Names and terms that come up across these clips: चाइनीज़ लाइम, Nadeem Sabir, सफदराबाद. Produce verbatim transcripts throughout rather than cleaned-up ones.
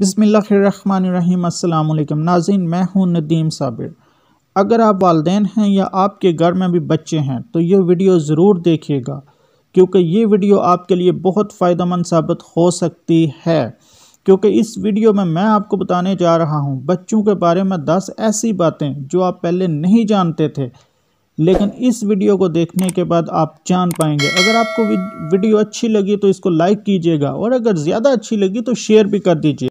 बिस्मिल्लाहिर्रहमानिर्रहीम। अस्सलाम वालेकुम नाज़रीन, मैं हूं नदीम साबिर। अगर आप वालदैन हैं या आपके घर में भी बच्चे हैं तो ये वीडियो ज़रूर देखिएगा, क्योंकि ये वीडियो आपके लिए बहुत फ़ायदेमंद साबित हो सकती है। क्योंकि इस वीडियो में मैं आपको बताने जा रहा हूँ बच्चों के बारे में दस ऐसी बातें जो आप पहले नहीं जानते थे, लेकिन इस वीडियो को देखने के बाद आप जान पाएंगे। अगर आपको वीडियो अच्छी लगी तो इसको लाइक कीजिएगा और अगर ज़्यादा अच्छी लगी तो शेयर भी कर दीजिए।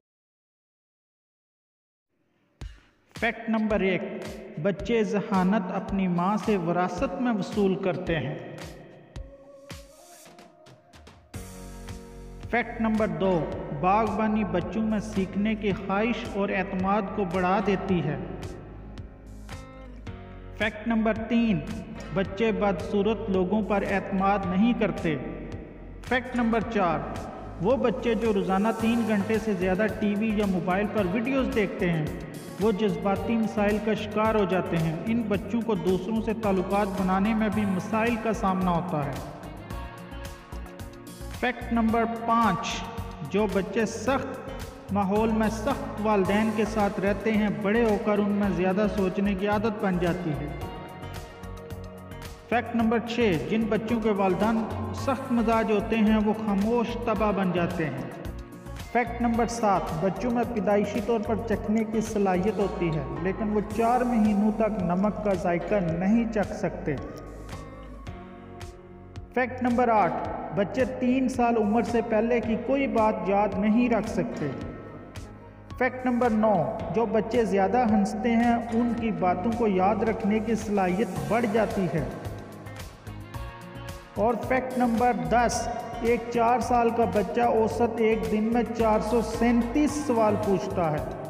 फैक्ट नंबर एक, बच्चे जहानत अपनी माँ से विरासत में वसूल करते हैं। फैक्ट नंबर दो, बागबानी बच्चों में सीखने की ख्वाहिश और एतमाद को बढ़ा देती है। फैक्ट नंबर तीन, बच्चे बदसूरत लोगों पर एतमाद नहीं करते। फैक्ट नंबर चार, वो बच्चे जो रोज़ाना तीन घंटे से ज़्यादा टीवी या मोबाइल पर वीडियोस देखते हैं वो जज्बाती मसाइल का शिकार हो जाते हैं। इन बच्चों को दूसरों से ताल्लुकात बनाने में भी मसाइल का सामना होता है। फैक्ट नंबर पाँच, जो बच्चे सख्त माहौल में सख्त वालदैन के साथ रहते हैं बड़े होकर उनमें ज़्यादा सोचने की आदत बन जाती है। फैक्ट नंबर छः, जिन बच्चों के वालदैन सख्त मिजाज होते हैं वो खामोश तबाह बन जाते हैं। फैक्ट नंबर सात, बच्चों में पैदाइशी तौर पर चखने की सलाहियत होती है लेकिन वो चार महीनों तक नमक का जायका नहीं चख सकते। फैक्ट नंबर आठ, बच्चे तीन साल उम्र से पहले की कोई बात याद नहीं रख सकते। फैक्ट नंबर नौ, जो बच्चे ज़्यादा हंसते हैं उनकी बातों को याद रखने की सलाहियत बढ़ जाती है। और फैक्ट नंबर दस, एक चार साल का बच्चा औसत एक दिन में चार सौ सैंतीस सवाल पूछता है।